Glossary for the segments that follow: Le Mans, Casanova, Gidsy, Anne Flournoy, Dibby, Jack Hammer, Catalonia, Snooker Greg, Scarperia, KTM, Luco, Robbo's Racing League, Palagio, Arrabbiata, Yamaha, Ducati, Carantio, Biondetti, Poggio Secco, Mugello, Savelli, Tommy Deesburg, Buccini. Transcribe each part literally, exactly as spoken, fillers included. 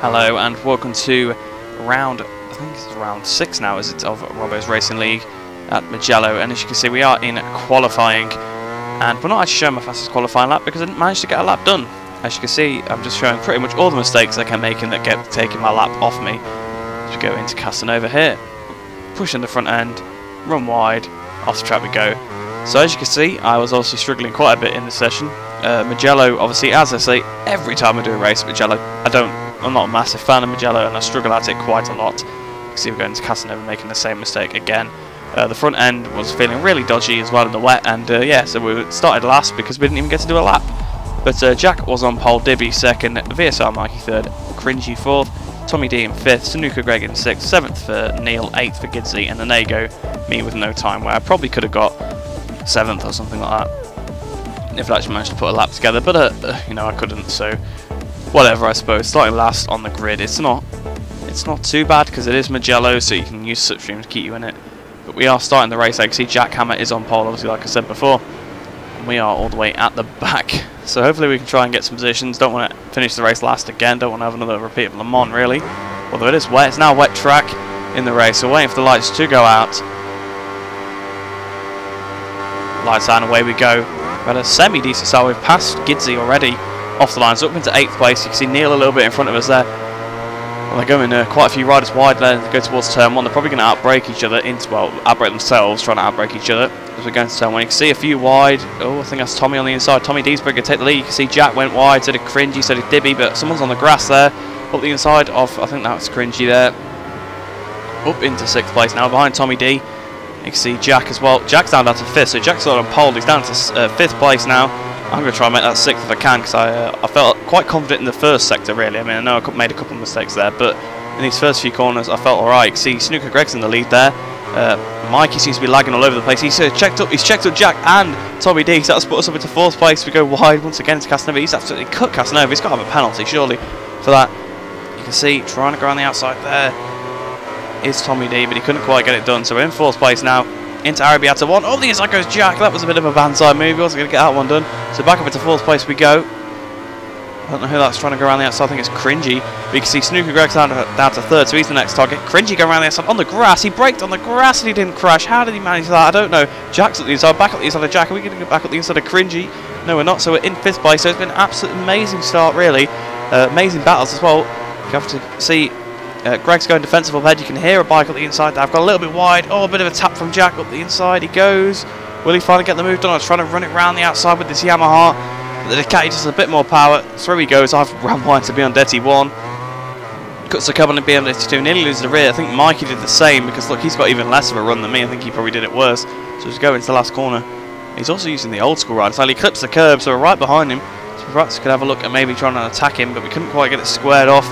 Hello and welcome to round, I think it's round six now, is it, of Robbo's Racing League at Mugello. And as you can see, we are in qualifying, and we're not actually showing my fastest qualifying lap because I didn't manage to get a lap done. As you can see, I'm just showing pretty much all the mistakes I can make and that get taking my lap off me. As we go into Casanova here, pushing the front end, run wide, off the track we go. So as you can see, I was obviously struggling quite a bit in this session. Uh, Mugello, obviously, as I say, every time I do a race at Mugello, I don't, I'm not a massive fan of Mugello and I struggle at it quite a lot. You can see we're going to Casanova making the same mistake again. Uh, the front end was feeling really dodgy as well in the wet, and uh, yeah, so we started last because we didn't even get to do a lap. But uh, Jack was on pole, Dibby second, V S R Mikey third, Cringy fourth, Tommy D in fifth, Snooker Greg in sixth, seventh for Neil, eighth for Gidsy, and then they go me with no time, where I probably could have got seventh or something like that if I actually managed to put a lap together, but uh, you know, I couldn't, so whatever, I suppose. Starting last on the grid, it's not it's not too bad because it is Mugello, so you can use slipstream to keep you in it. But we are starting the race. I can see Jack Hammer is on pole, obviously, like I said before, and we are all the way at the back, so hopefully we can try and get some positions. Don't want to finish the race last again, don't want to have another repeat of Le Mans really, although it is wet. It's now a wet track in the race, so waiting for the lights to go out. Lights out and away we go. We've had a semi-decent start. We've passed Gidsy already off the lines, up into eighth place. You can see Neil a little bit in front of us there. Well, they're going uh, quite a few riders wide there to go towards turn one. They're probably going to outbrake each other, into, well, outbrake themselves, trying to outbrake each other as we're going to turn one. You can see a few wide. Oh, I think that's Tommy on the inside. Tommy Deesburg can take the lead. You can see Jack went wide, so did Cringy, so did Dibby, but someone's on the grass there. Up the inside of, I think that's Cringy there. Up into sixth place now, behind Tommy D. You can see Jack as well. Jack's down, down to fifth, so Jack's not on pole. He's down to uh, fifth place now. I'm going to try and make that sixth if I can, because I, uh, I felt quite confident in the first sector, really. I mean, I know I made a couple of mistakes there, but in these first few corners, I felt all right. You can see Snooker Greg's in the lead there. Uh, Mikey seems to be lagging all over the place. He's uh, checked up. He's checked up Jack and Tommy D, so that's put us up into fourth place. We go wide once again to Casanova. He's absolutely cut Casanova. He's got to have a penalty, surely, for that. You can see trying to go on the outside there is Tommy D, but he couldn't quite get it done, so we're in fourth place now. Into Arrabbiata one. Oh, the inside goes Jack. That was a bit of a bandside move. He wasn't going to get that one done. So back up into fourth place we go. I don't know who that's trying to go around the outside. I think it's Cringy. But you can see Snooker Greg's down to, down to third, so he's the next target. Cringy going around the outside on the grass. He braked on the grass and he didn't crash. How did he manage that? I don't know. Jack's at the inside. Back at the inside of Jack. Are we going to go back at the inside of Cringy? No, we're not. So we're in fifth place. So it's been an absolutely amazing start, really. Uh, amazing battles as well. You have to see. Uh, Greg's going defensive up ahead. You can hear a bike on the inside there. I've got a little bit wide. Oh, a bit of a tap from Jack up the inside. He goes. Will he finally get the move done? I was trying to run it round the outside with this Yamaha. But the Ducati just has a bit more power. Through he goes. I've ran wide to Biondetti one. Cuts the carbon and Biondetti two. Nearly loses the rear. I think Mikey did the same because, look, he's got even less of a run than me. I think he probably did it worse. So just go into the last corner. He's also using the old school ride. So he clips the curb, so we're right behind him. So perhaps we could have a look at maybe trying to attack him, but we couldn't quite get it squared off.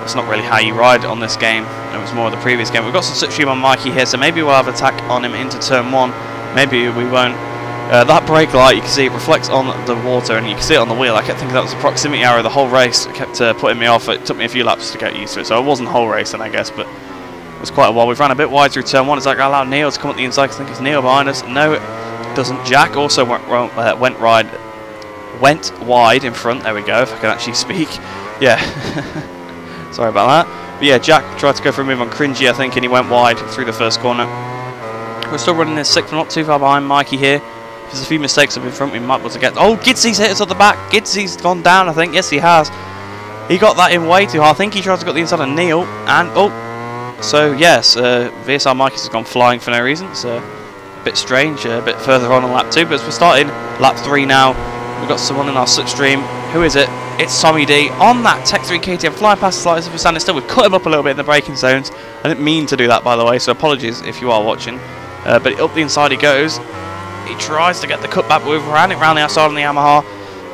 That's not really how you ride on this game. It was more of the previous game. We've got some slipstream on Mikey here, so maybe we'll have attack on him into turn one. Maybe we won't. Uh, that brake light, you can see it reflects on the water, and you can see it on the wheel. I kept thinking that was a proximity arrow the whole race. It kept uh, putting me off. It took me a few laps to get used to it, so I wasn't whole racing, I guess, but it was quite a while. We've ran a bit wide through turn one. It's like I allowed Neil to come up the inside. I think it's Neil behind us. No, it doesn't. Jack also went, uh, went, ride, went wide in front. There we go, if I can actually speak. Yeah. Sorry about that. But yeah, Jack tried to go for a move on Cringy, I think, and he went wide through the first corner. We're still running this sixth, we're not too far behind Mikey here. If there's a few mistakes up in front, we might be able to get... Oh, Gidsy's hit us at the back. Gidsy's gone down, I think. Yes, he has. He got that in way too hard. I think he tried to get the inside of Neil. And, oh, so, yes, uh, V S R Mikey's has gone flying for no reason. It's uh, a bit strange, uh, a bit further on on lap two. But we're starting lap three now. We've got someone in our slipstream. Who is it? It's Tommy D on that Tech three K T M, flying past the lights. If we're standing still, we've cut him up a little bit in the braking zones. I didn't mean to do that, by the way, so apologies if you are watching. Uh, but up the inside he goes. He tries to get the cutback, but we've ran it round the outside on the Yamaha.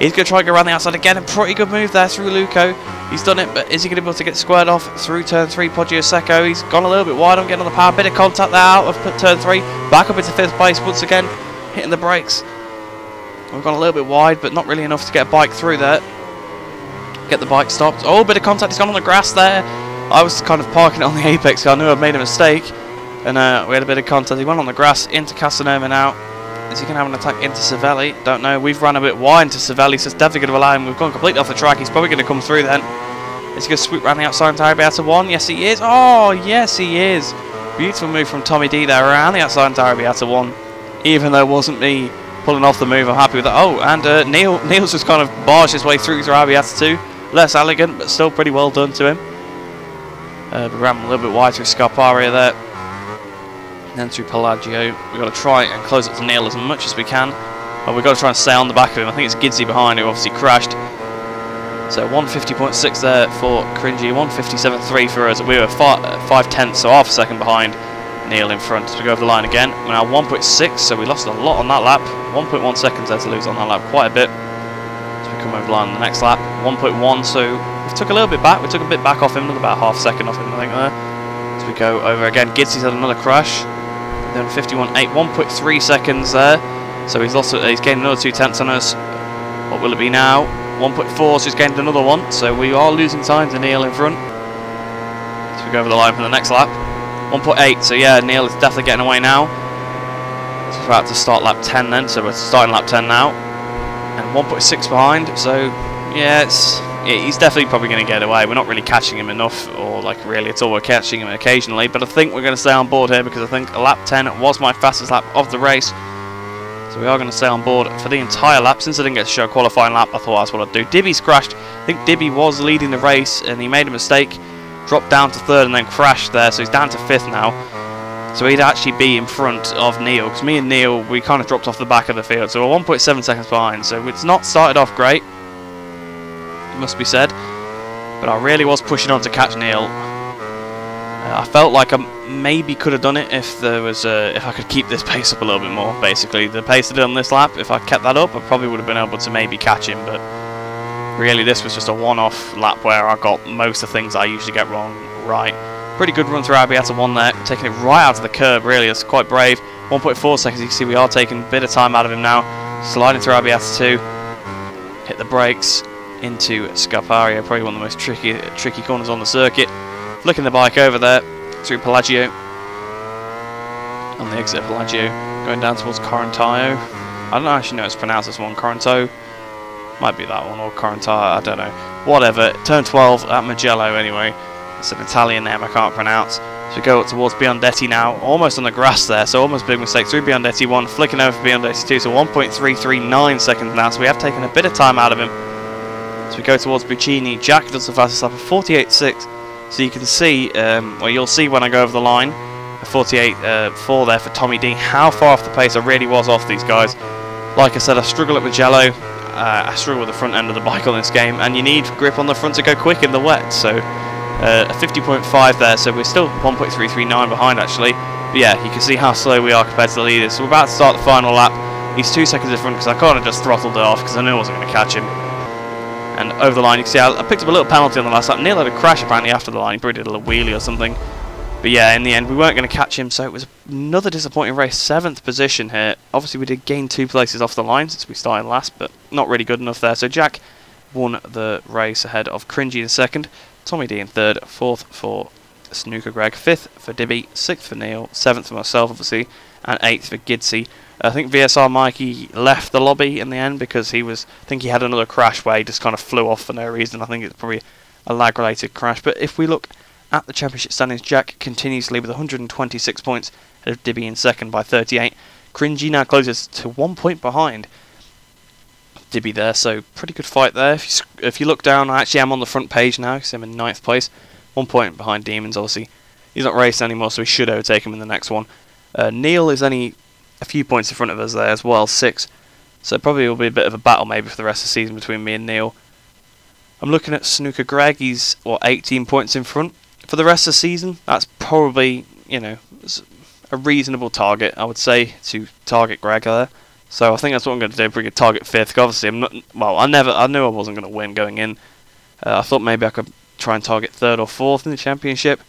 He's going to try and go around the outside again. A pretty good move there through Luco. He's done it, but is he going to be able to get squared off through turn three, Poggio Secco? He's gone a little bit wide on getting on the power. Bit of contact there out of turn three. Back up into fifth place once again, hitting the brakes. We've gone a little bit wide, but not really enough to get a bike through there. Get the bike stopped. Oh, a bit of contact. He's gone on the grass there. I was kind of parking it on the apex, so I knew I'd made a mistake. And uh, we had a bit of contact. He went on the grass into Casanova now. Is he going to have an attack into Savelli? Don't know. We've run a bit wide into Savelli, so it's definitely going to allow him. We've gone completely off the track. He's probably going to come through then. Is he going to swoop round the outside and tire Arrabbiata one? Yes, he is. Oh, yes, he is. Beautiful move from Tommy D there around the outside and tire Arrabbiata one. Even though it wasn't me pulling off the move, I'm happy with that. Oh, and uh, Neil Neil's just kind of barged his way through to Arrabbiata two. Less elegant, but still pretty well done to him. Uh, we ran a little bit wide through Scarperia there. And then through Palagio. We've got to try and close up to Neil as much as we can. But we've got to try and stay on the back of him. I think it's Gidsy behind who obviously crashed. So one fifty point six there for Cringy, one fifty-seven point three for us. We were five tenths, so half a second behind. Neil in front as we go over the line again. We're now one point six, so we lost a lot on that lap. one point one seconds there to lose on that lap, quite a bit. So we come over the line on the next lap. one point one, so we took a little bit back. We took a bit back off him, about half a second off him, I think, there. As we go over again, Gidsy's had another crash. Then fifty-one point eight, one point three seconds there. So he's lost. He's gained another two tenths on us. What will it be now? one point four, so he's gained another one. So we are losing time to Neil in front. So we go over the line for the next lap. one point eight, so yeah, Neil is definitely getting away now. It's about to start lap ten then, so we're starting lap ten now. And one point six behind, so yeah, it's, yeah, he's definitely probably going to get away. We're not really catching him enough, or like really at all. We're catching him occasionally, but I think we're going to stay on board here because I think lap ten was my fastest lap of the race. So we are going to stay on board for the entire lap. Since I didn't get to show a qualifying lap, I thought that's what I'd do. Dibby's crashed. I think Dibby was leading the race and he made a mistake. Dropped down to third and then crashed there, so he's down to fifth now. So he'd actually be in front of Neil, because me and Neil, we kind of dropped off the back of the field. So we're one point seven seconds behind, so it's not started off great, it must be said. But I really was pushing on to catch Neil. Uh, I felt like I maybe could have done it if there was, uh, if I could keep this pace up a little bit more, basically. The pace I did on this lap, if I kept that up, I probably would have been able to maybe catch him, but... really, this was just a one-off lap where I got most of the things I usually get wrong right. Pretty good run through Arrabbiata one there, taking it right out of the curb, really. It's quite brave. one point four seconds, you can see we are taking a bit of time out of him now. Sliding through Arrabbiata two, hit the brakes into Scarperia, probably one of the most tricky tricky corners on the circuit. Flicking the bike over there, through Palagio. On the exit of Palagio, going down towards Carantio. I don't actually know how it's pronounced, this one, Carantio. Might be that one, or Carantio, I don't know. Whatever, turn twelve at Mugello anyway. It's an Italian name I can't pronounce. So we go up towards Biondetti now, almost on the grass there, so almost big mistake. Through Biondetti one, flicking over for Biondetti two, so one point three three nine seconds now, so we have taken a bit of time out of him. So we go towards Buccini. Jack does the fastest lap of forty-eight point six, so you can see, um, well you'll see when I go over the line, forty-eight point four uh, there for Tommy D, how far off the pace I really was off these guys. Like I said, I struggle at Mugello. Uh, I struggle with the front end of the bike on this game, and you need grip on the front to go quick in the wet, so uh, a fifty point five there, so we're still one point three three nine behind actually, but yeah, you can see how slow we are compared to the leaders. So we're about to start the final lap. He's two seconds in front because I kind of just throttled it off because I knew I wasn't going to catch him. And over the line, you can see I, I picked up a little penalty on the last lap. Neil had a crash apparently after the line, he probably did a little wheelie or something, but yeah, in the end we weren't going to catch him, so it was another disappointing race. Seventh position here. Obviously we did gain two places off the line since we started last, but not really good enough there. So Jack won the race ahead of Cringy in second, Tommy D in third, fourth for Snooker Greg, fifth for Dibby, sixth for Neil, seventh for myself obviously, and eighth for Gidsy. I think V S R Mikey left the lobby in the end because he was, I think he had another crash where he just kind of flew off for no reason. I think it's probably a lag related crash. But if we look at the championship standings, Jack continues to lead with one hundred twenty-six points, ahead of Dibby in second by thirty-eight. Cringy now closes to one point behind Dibby there, so pretty good fight there. If you, if you look down, I actually am on the front page now, because I'm in ninth place. One point behind Demons, obviously. He's not racing anymore, so we should overtake him in the next one. Uh, Neil is only a few points in front of us there as well, six. So probably will be a bit of a battle maybe for the rest of the season between me and Neil. I'm looking at Snooker Greg, he's, what, eighteen points in front. For the rest of the season, that's probably, you know, a reasonable target, I would say, to target Greg there. So I think that's what I'm going to do, probably target fifth. Obviously, I'm not, well, I never, I knew I wasn't going to win going in. Uh, I thought maybe I could try and target third or fourth in the championship.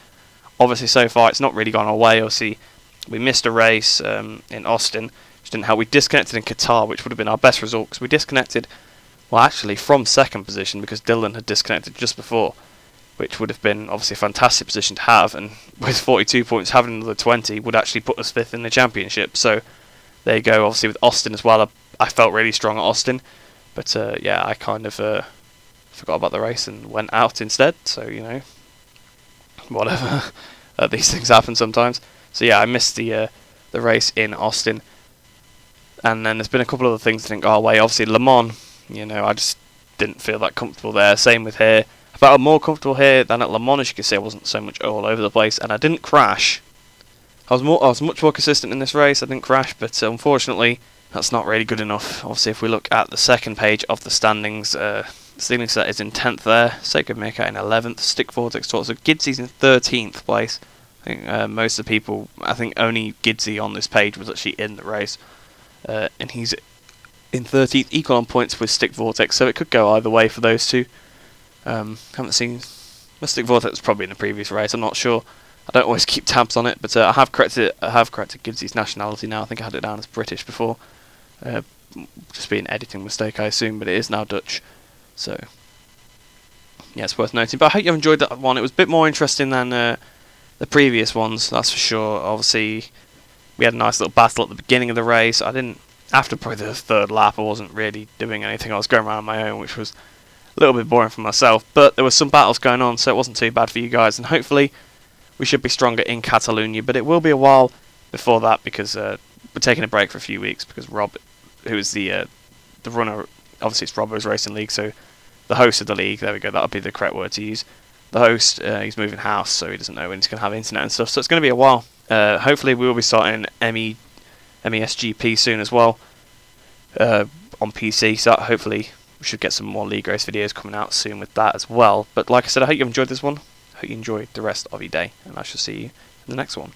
Obviously, so far, it's not really gone our way. Obviously, we missed a race um, in Austin, which didn't help. We disconnected in Qatar, which would have been our best result, because we disconnected, well, actually, from second position, because Dylan had disconnected just before, which would have been obviously a fantastic position to have, and with forty-two points, having another twenty would actually put us fifth in the championship. So there you go. Obviously with Austin as well, I, I felt really strong at Austin, but uh, yeah, I kind of uh, forgot about the race and went out instead. So, you know, whatever. uh, these things happen sometimes. So yeah, I missed the uh, the race in Austin. And then there's been a couple other things to think, oh wait, obviously Le Mans, you know, I just didn't feel that comfortable there. Same with here. I felt more comfortable here than at Le Mans, as you can see. I wasn't so much all over the place, and I didn't crash. I was, more, I was much more consistent in this race. I didn't crash, but uh, unfortunately, that's not really good enough. Obviously, if we look at the second page of the standings, uh, Stealing Set is in tenth there, Sacred Meerkat in eleventh, Stick Vortex Torso, Gidsy's in thirteenth place. I think uh, most of the people, I think only Gidsy on this page was actually in the race. Uh, and he's in thirteenth, equal on points with Stick Vortex, so it could go either way for those two. Um, haven't seen... Well, Stick Vortex was probably in the previous race, I'm not sure. I don't always keep tabs on it, but uh, I have corrected it. I have corrected Gidsy's nationality now. I think I had it down as British before. Uh, just be an editing mistake, I assume, but it is now Dutch. So, yeah, it's worth noting. But I hope you enjoyed that one. It was a bit more interesting than uh, the previous ones, that's for sure. Obviously, we had a nice little battle at the beginning of the race. I didn't... After probably the third lap, I wasn't really doing anything. I was going around on my own, which was a little bit boring for myself. But there were some battles going on, so it wasn't too bad for you guys. And hopefully, we should be stronger in Catalonia. But it will be a while before that, because uh, we're taking a break for a few weeks. Because Rob, who is the, uh, the runner... Obviously, it's Robbo's Racing League, so the host of the league, there we go, that'll be the correct word to use. The host, uh, he's moving house, so he doesn't know when he's going to have internet and stuff, so it's going to be a while. Uh, hopefully, we will be starting M E S G P soon as well uh, on P C, so hopefully we should get some more league race videos coming out soon with that as well. But like I said, I hope you enjoyed this one. I hope you enjoyed the rest of your day, and I shall see you in the next one.